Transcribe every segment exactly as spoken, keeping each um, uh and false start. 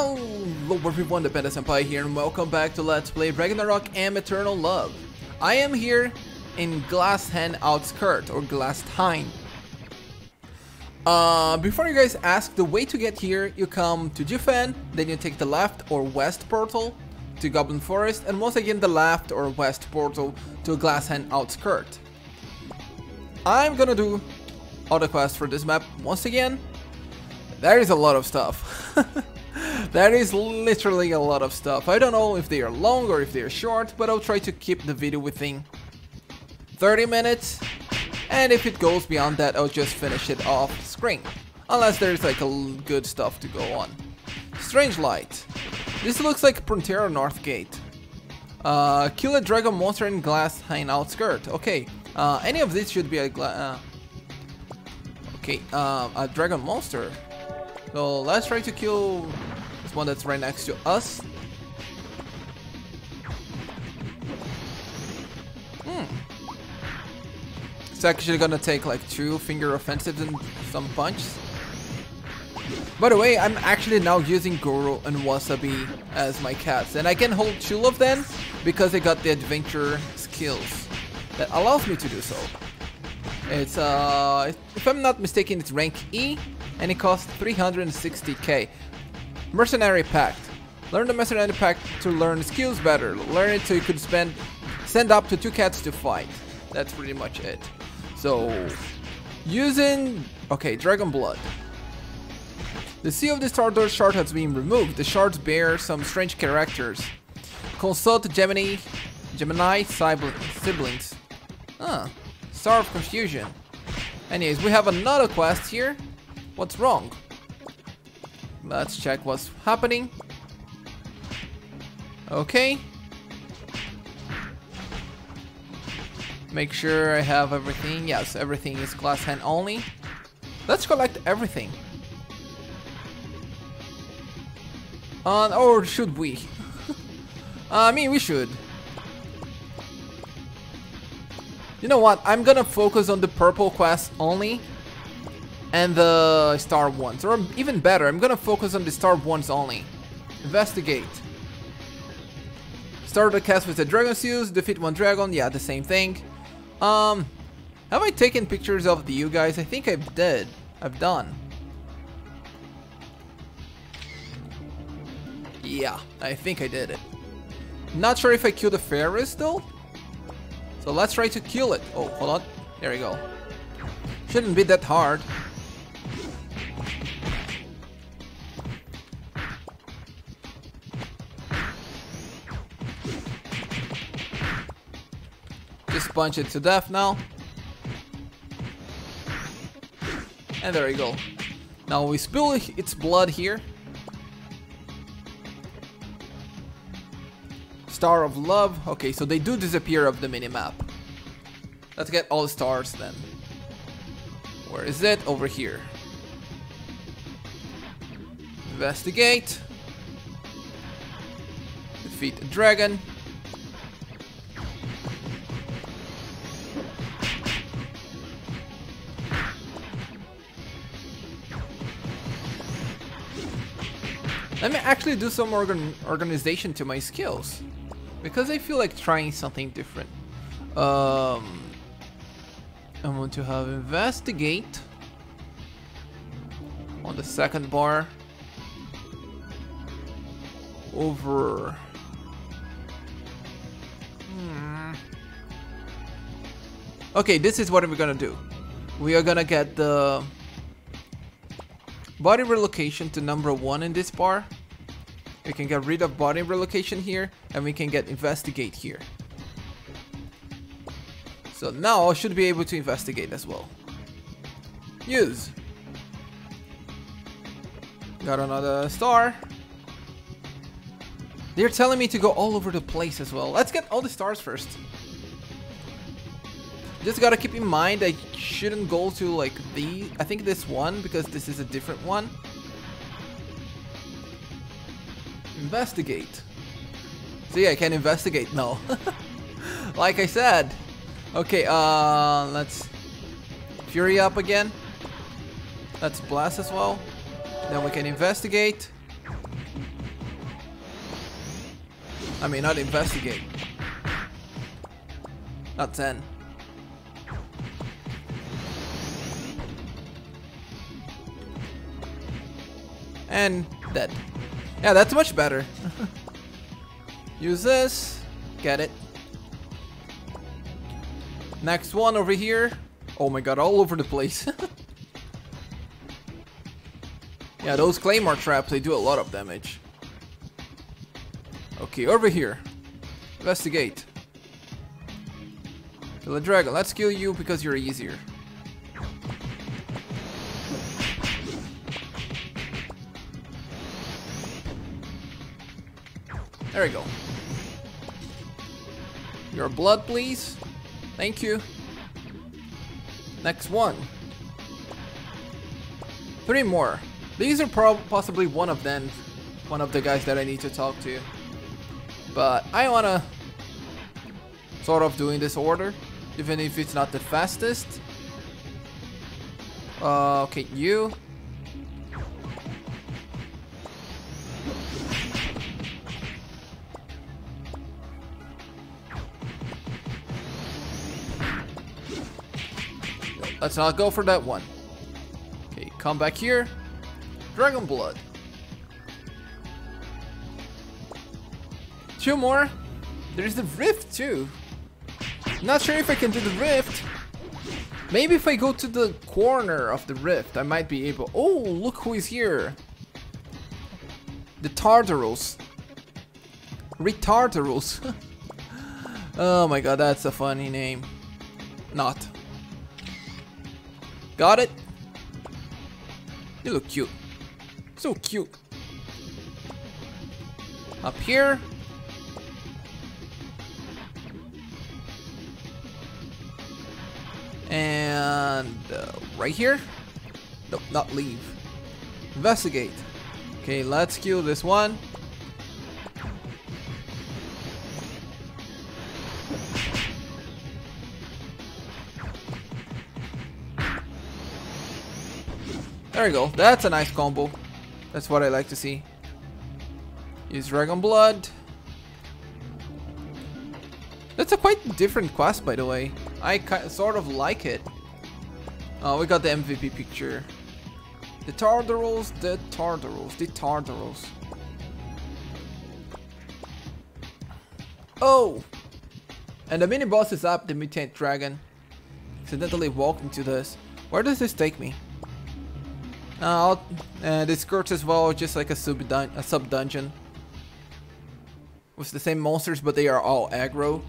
Hello everyone, the Panda Senpai here, and welcome back to Let's Play Ragnarok and Eternal Love. I am here in Glast Heim Outskirts, or Glast Heim. Uh, before you guys ask, the way to get here, you come to Jufan, then you take the left or west portal to Goblin Forest, and once again the left or west portal to Glast Heim Outskirts. I'm gonna do all the quests for this map once again. There is a lot of stuff. There is literally a lot of stuff. I don't know if they are long or if they are short, but I'll try to keep the video within thirty minutes. And if it goes beyond that, I'll just finish it off screen. Unless there's like a good stuff to go on. Strange light. This looks like Prontera North Gate. Uh, kill a dragon monster in Glast Heim Outskirts. Okay. Uh, any of this should be a... Uh, okay. Uh, a dragon monster. So let's try to kill this one that's right next to us. Hmm. It's actually gonna take like two finger offensives and some punches. By the way, I'm actually now using Goro and Wasabi as my cats, and I can hold two of them because I got the adventure skills that allows me to do so. It's uh, if I'm not mistaken, it's rank E. And it costs three hundred sixty K. Mercenary Pact. Learn the Mercenary Pact to learn skills better. Learn it so you could spend send up to two cats to fight. That's pretty much it. So using okay, Dragon Blood. The seal of the Star Door shard has been removed. The shards bear some strange characters. Consult Gemini Gemini siblings. Ah. Star of Confusion. Anyways, we have another quest here. What's wrong? Let's check what's happening. Okay. Make sure I have everything. Yes, everything is Glast Heim only. Let's collect everything. Uh, or should we? I mean, we should. You know what? I'm gonna focus on the purple quest only. And the star ones, or even better, I'm gonna focus on the star ones only. Investigate. Start the cast with the dragon seals, defeat one dragon, yeah, the same thing. Um, have I taken pictures of the you guys? I think I did. I've done. Yeah, I think I did it. Not sure if I killed the Ferris though. So let's try to kill it. Oh, hold on. There we go. Shouldn't be that hard. Punch it to death now, and there we go. Now we spill its blood here. Star of love. Okay, so they do disappear off the minimap. Let's get all stars then. Where is it? Over here. Investigate. Defeat a dragon. Let me actually do some organ organization to my skills, because I feel like trying something different. Um, I want to have investigate on the second bar over. Hmm. Okay, this is what we're gonna do. We are gonna get the body relocation to number one in this bar. We can get rid of body relocation here, and we can get investigate here. So now I should be able to investigate as well. Use. Got another star. They're telling me to go all over the place as well. Let's get all the stars first. Just gotta keep in mind I shouldn't go to like the I think this one, because this is a different one. Investigate. See, I can investigate now. Like I said. Okay, uh let's fury up again. Let's blast as well. Then we can investigate. I mean, I'd investigate. Not ten. And dead. Yeah, that's much better. Use this. Get it. Next one over here. Oh my god, all over the place. Yeah, those claymore traps, they do a lot of damage. Okay, over here. Investigate. Kill a dragon. Let's kill you because you're easier. There we go. Your blood, please. Thank you. Next one. Three more. These are probably possibly one of them, one of the guys that I need to talk to. But I wanna sort of do in this order, even if it's not the fastest. Uh, okay, you. Let's not go for that one. Okay, come back here. Dragon Blood. Two more. There's the rift too. Not sure if I can do the rift. Maybe if I go to the corner of the rift, I might be able. Oh, look who is here. The Tartarus. Retartarus. Oh my god, that's a funny name. Not. Got it. You look cute. So cute. Up here. And uh, right here. No, not leave. Investigate. Okay, let's kill this one. There we go. That's a nice combo. That's what I like to see. Use Dragon Blood. That's a quite different quest, by the way. I sort of like it. Oh, we got the M V P picture. The Tartarus, the Tartarus, the Tartarus. Oh! And the mini boss is up, the Mutant Dragon. Accidentally walked into this. Where does this take me? Uh, uh, this skirts as well, just like a sub dun a sub dungeon with the same monsters, but they are all aggro.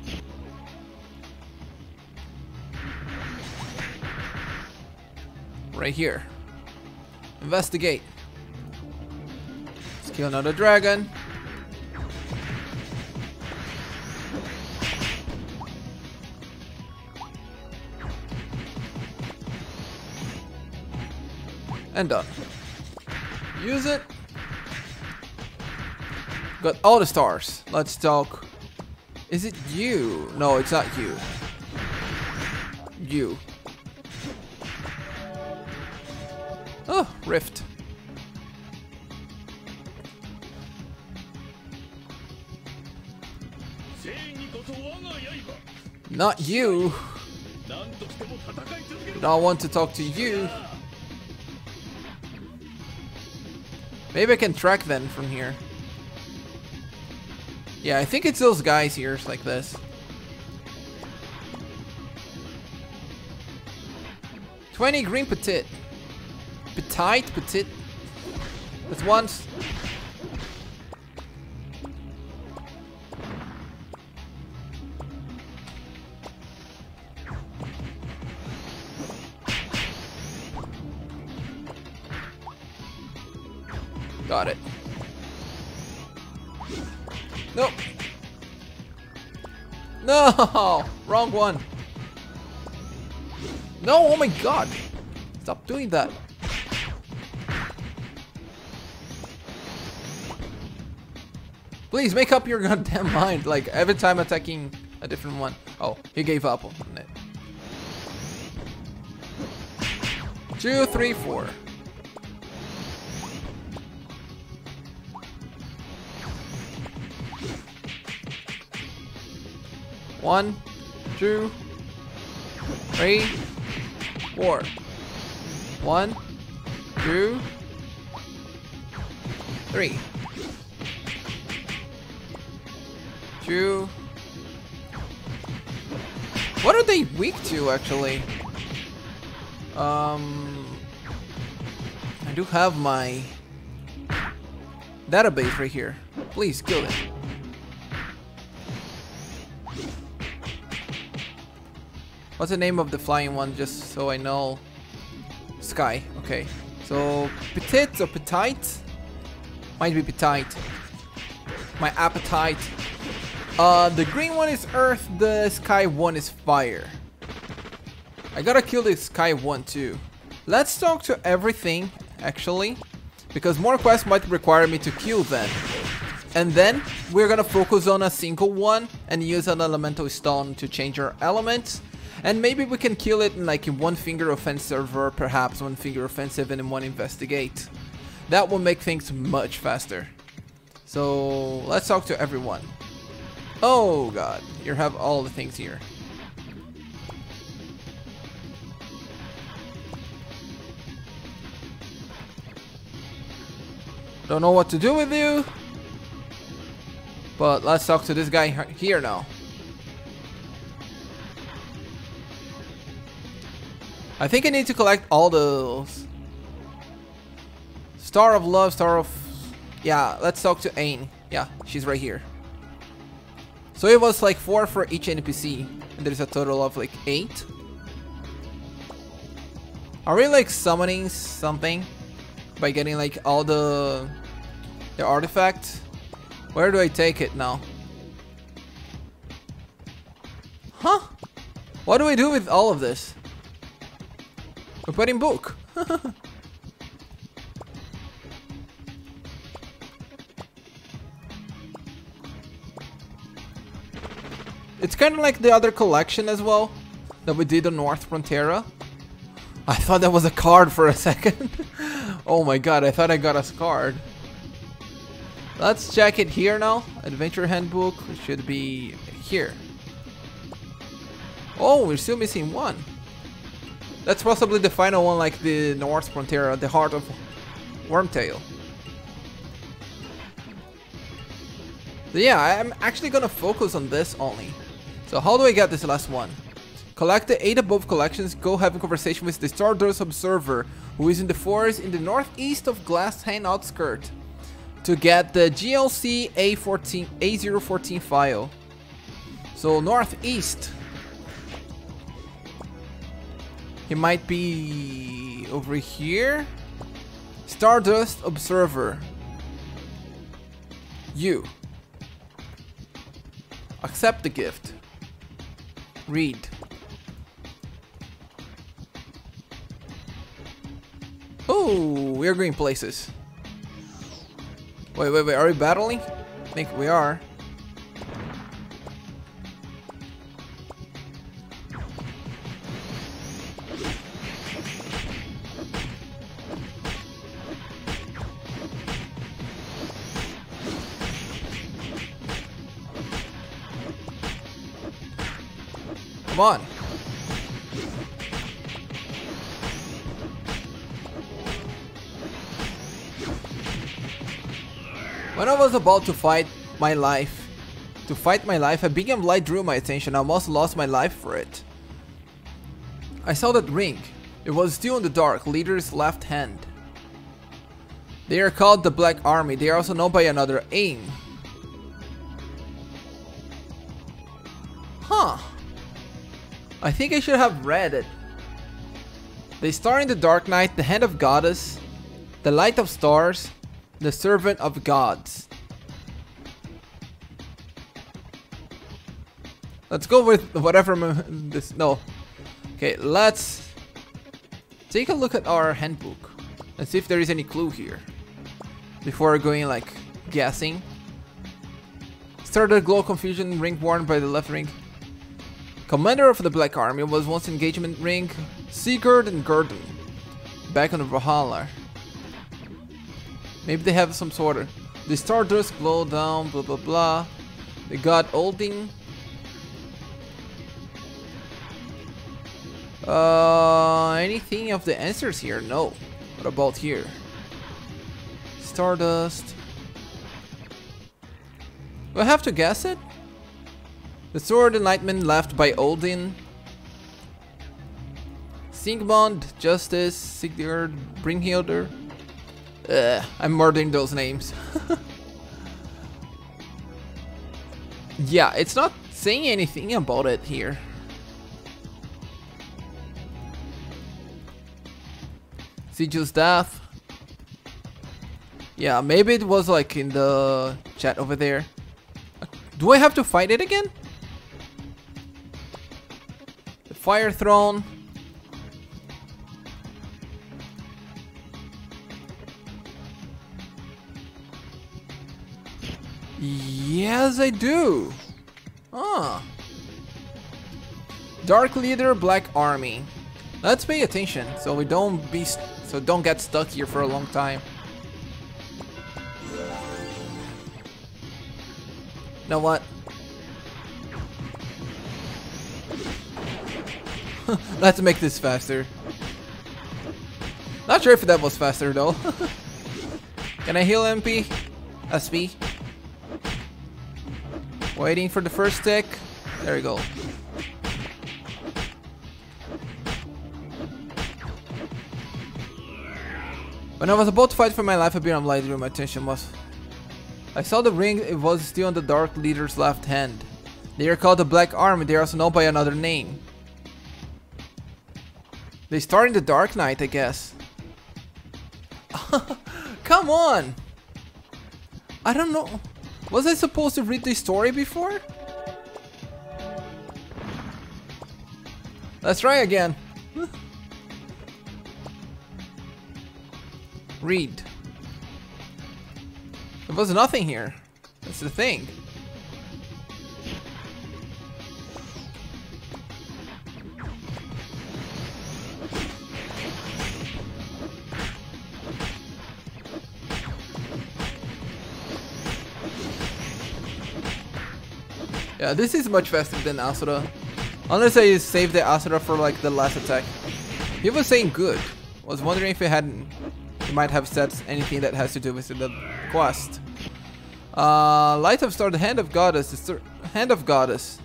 Right here. Investigate. Let's kill another dragon. And done. Use it. Got all the stars. Let's talk. Is it you? No, it's not you. You. Oh, rift. Not you. Don't want to talk to you. Maybe I can track them from here. Yeah, I think it's those guys here, like this. twenty green petite. Petite, petite. That's once. Got it. Nope. No! Wrong one. No, oh my god. Stop doing that. Please make up your goddamn mind. Like every time attacking a different one. Oh, he gave up on it. Two, three, four. One, two, three, four. One, two, three. Two. What are they weak to, actually? Um, I do have my database right here. Please kill it. What's the name of the flying one, just so I know? Sky, okay. So, petite or petite? Might be petite. My appetite. Uh, the green one is earth, the sky one is fire. I gotta kill the sky one too. Let's talk to everything, actually. Because more quests might require me to kill them. And then, we're gonna focus on a single one and use an elemental stone to change our elements. And maybe we can kill it in like in one finger offense server, perhaps one finger offensive and in one investigate. That will make things much faster. So let's talk to everyone. Oh god, you have all the things here. Don't know what to do with you. But let's talk to this guy here now. I think I need to collect all those. Star of love, star of... Yeah, let's talk to Aine. Yeah, she's right here. So it was like four for each N P C. And there's a total of like eight. Are we like summoning something? By getting like all the... The artifact? Where do I take it now? Huh? What do I do with all of this? We're putting book. It's kind of like the other collection as well that we did on North Prontera. I thought that was a card for a second. Oh my god, I thought I got a card. Let's check it here now. Adventure handbook should be here. Oh, we're still missing one. That's possibly the final one, like the North Prontera, the Heart of Warm Tail. So yeah, I'm actually gonna focus on this only. So how do I get this last one? Collect the eight above collections, go have a conversation with the Stardust Observer, who is in the forest in the northeast of Glast Heim Outskirts, to get the G L C A zero one four file. So northeast. He might be over here. Stardust Observer. You. Accept the gift. Read. Oh, we are going places. Wait, wait, wait. Are we battling? I think we are. On. When I was about to fight my life, to fight my life, a beacon of light drew my attention. I almost lost my life for it. I saw that ring. It was still in the dark, leader's left hand. They are called the Black Army. They are also known by another name. Huh. I think I should have read it. They star in the dark night, the hand of goddess, the light of stars, the servant of gods. Let's go with whatever this, no. Okay, let's take a look at our handbook and see if there is any clue here. Before going like guessing. Start the glow confusion ring worn by the left ring. Commander of the Black Army was once engagement ring Sigurd and Gurdon back on the Valhalla. Maybe they have some sort of the Stardust glow down, blah blah blah. The god Aldin. Uh, anything of the answers here? No. What about here? Stardust. We'll have to guess it. The sword enlightenment left by Aldin. Sigmund, Justice, Sigurd, Brinkhildr. Ugh, I'm murdering those names. Yeah, it's not saying anything about it here. Sigild's death. Yeah, maybe it was like in the chat over there. Do I have to fight it again? The Fire Throne. Yes, I do. Ah. Dark Leader, Black Army. Let's pay attention so we don't be st so don't get stuck here for a long time. You know what? Let's make this faster. Not sure if that was faster though. Can I heal M P? S P. Waiting for the first tick. There we go. When I was about to fight for my life, a beam of light drew my attention. Was I saw the ring, it was still on the Dark Leader's left hand. They are called the Black Army, they are also known by another name. They start in the Dark Knight, I guess. Come on! I don't know. Was I supposed to read the story before? Let's try again. Read. There was nothing here. That's the thing. Yeah, this is much faster than Asura. Unless I save the Asura for like the last attack. He was saying good. Was wondering if he hadn't. He might have said anything that has to do with the quest. Uh, Light of Star, the Hand of Goddess. The Hand of Goddess.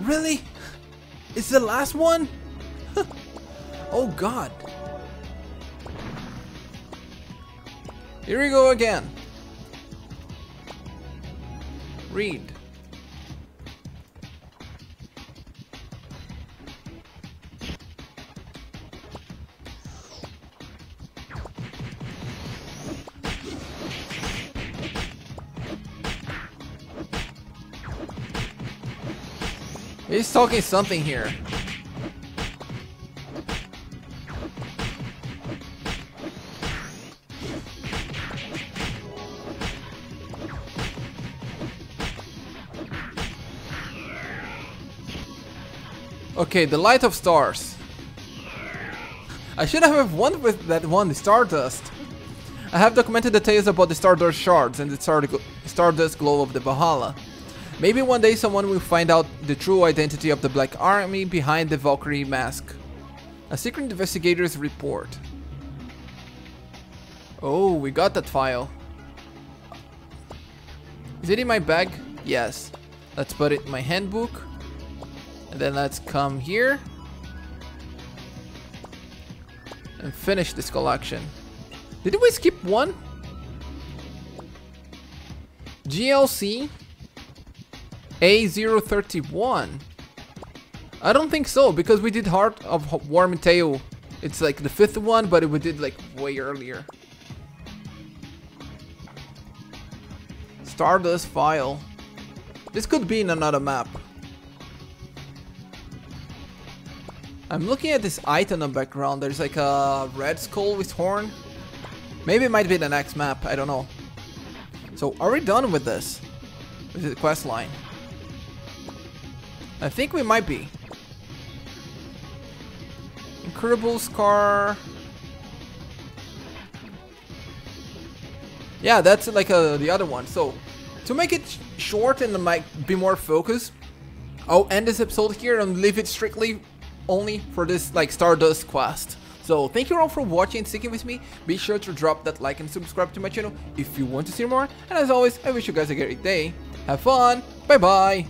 Really? It's the last one? Oh god. Here we go again. Read. He's talking something here. Okay, the Light of Stars. I should have won with that one, the Stardust. I have documented details about the Star Door shards and the star Stardust glow of the Valhalla. Maybe one day someone will find out the true identity of the Black Army behind the Valkyrie mask. A secret investigator's report. Oh, we got that file. Is it in my bag? Yes. Let's put it in my handbook. And then let's come here and finish this collection. Did we skip one? G L C A zero three one. I don't think so, because we did Heart of Warm Tail. It's like the fifth one, but we did like way earlier. Stardust File. This could be in another map. I'm looking at this item on the background. There's like a red skull with horn. Maybe it might be the next map, I don't know. So are we done with this? With the quest line? I think we might be. Incurable Scar. Yeah, that's like a, the other one. So to make it short and like be more focused, I'll end this episode here and leave it strictly only for this like Stardust quest. So thank you all for watching and sticking with me. Be sure to drop that like and subscribe to my channel if you want to see more. And as always, I wish you guys a great day. Have fun. Bye bye.